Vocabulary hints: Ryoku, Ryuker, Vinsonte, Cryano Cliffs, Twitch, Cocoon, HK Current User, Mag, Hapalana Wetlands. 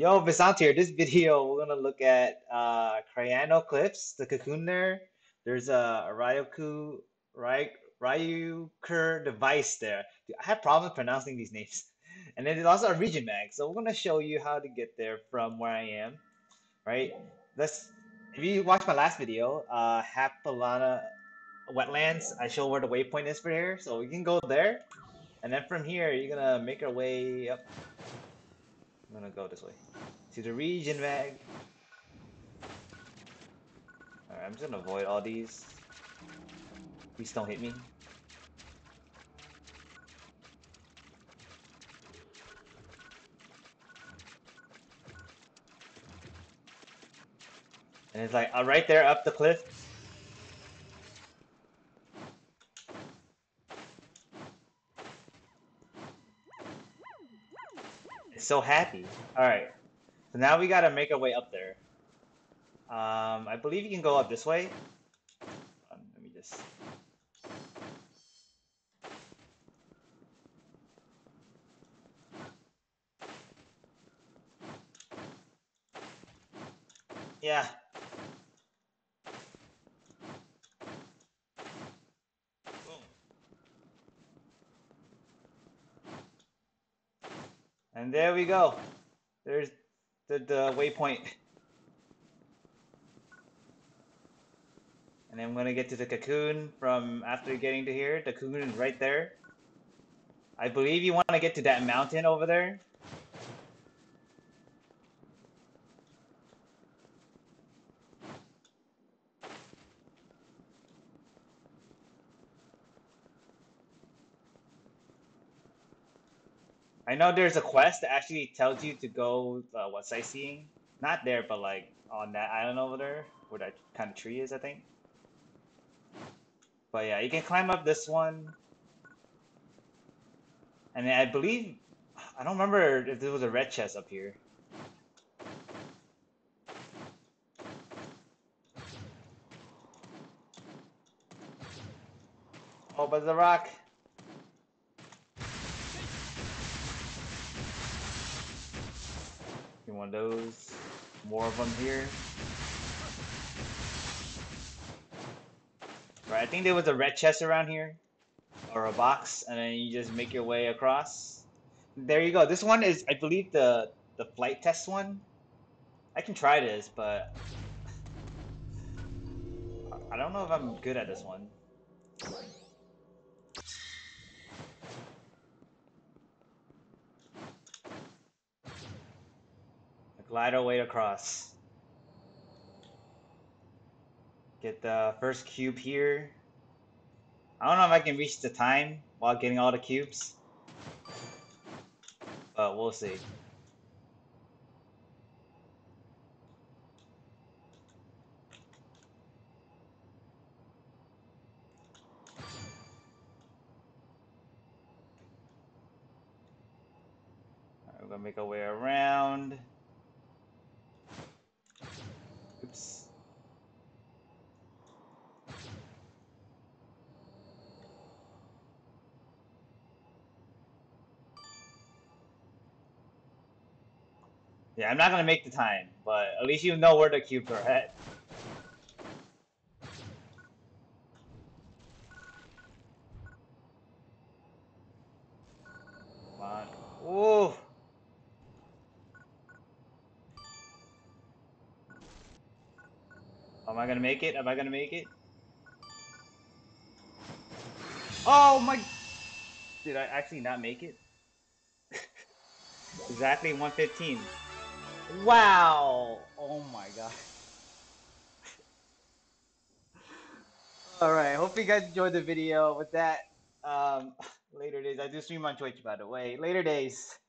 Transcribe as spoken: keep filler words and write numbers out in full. Yo, Vinsonte here. This video, we're gonna look at uh, Cryano Cliffs, the Cocoon there. There's a, a Ryoku, Ry, Ryuker device there. Dude, I have problems pronouncing these names. And then there's also a region mag. So we're gonna show you how to get there from where I am, right? Let's. If you watched my last video, uh, Hapalana Wetlands, I show where the waypoint is for here. So we can go there, and then from here, you're gonna make our way up. I'm gonna go this way to the region mag. Alright, I'm just gonna avoid all these. Please don't hit me. And it's like, uh, right there up the cliff. So happy. All right, so now we gotta make our way up there. Um, I believe you can go up this way. Um, let me just. Yeah. And there we go. There's the, the waypoint. And I'm gonna get to the cocoon from after getting to here. The cocoon is right there. I believe you wanna get to that mountain over there. I know there's a quest that actually tells you to go uh, what sightseeing, not there, but like on that island over there where that kind of tree is, I think. But yeah, you can climb up this one, and then I believe I don't remember if there was a red chest up here. Oh, but the rock. One of those, more of them here. Right, I think there was a red chest around here, or a box, and then you just make your way across. There you go. This one is, I believe, the the flight test one. I can try this, but I don't know if I'm good at this one. Glide our way across. Get the first cube here. I don't know if I can reach the time while getting all the cubes, but we'll see. All right, we're gonna make our way around. Oops. Yeah, I'm not gonna make the time, but at least you know where the cubes are at. Come on. Whoa. Am I gonna make it? Am I gonna make it? Oh my! Did I actually not make it? Exactly one fifteen. Wow! Oh my god. Alright, hope you guys enjoyed the video. With that, um, later days. I do stream on Twitch, by the way. Later days.